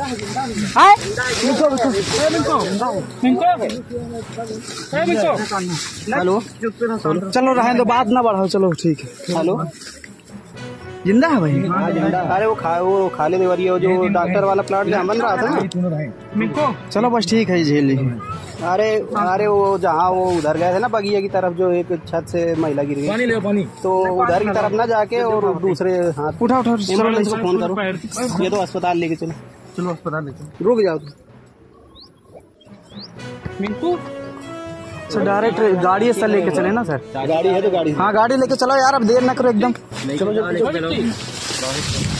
Hello चलो रहें तो बात ना बढ़ाओ, चलो ठीक है। हेलो जिंदा है भाई? अरे वो खाली देवरिया वो जो डॉक्टर वाला प्लाट जहाँ बन रहा था ना, चलो बस ठीक है झेल लीजिए। अरे वो जहाँ वो उधर गए थे ना बगिया की तरफ, जो एक छत से महिला गिर गई, पानी ले पानी, तो उधर की तरफ ना जाके और दूसरे हाथ उठा उठा फोन करो, ये तो अस्पताल लेके चलो, चलो अस्पताल लेके चलो, रुक जाओ मिंकू सर, डायरेक्ट गाड़ी से लेके चले ना सर, गाड़ी है तो गाड़ी, हाँ गाड़ी लेके चलो यार, अब देर ना करो एकदम, चलो